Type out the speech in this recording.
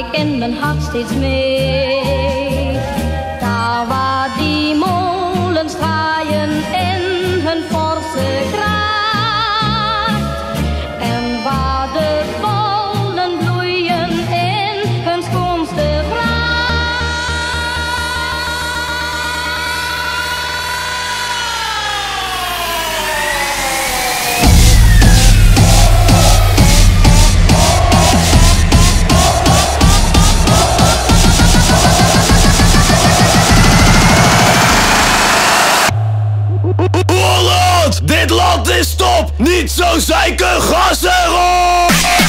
ik in mijn hart steeds mee. Daar waar die molens draaien in hun forse kracht. En waar de pollen bloeien in hun schoonste vracht. Holland, dit land is top, niet zo zeiken, gas erop!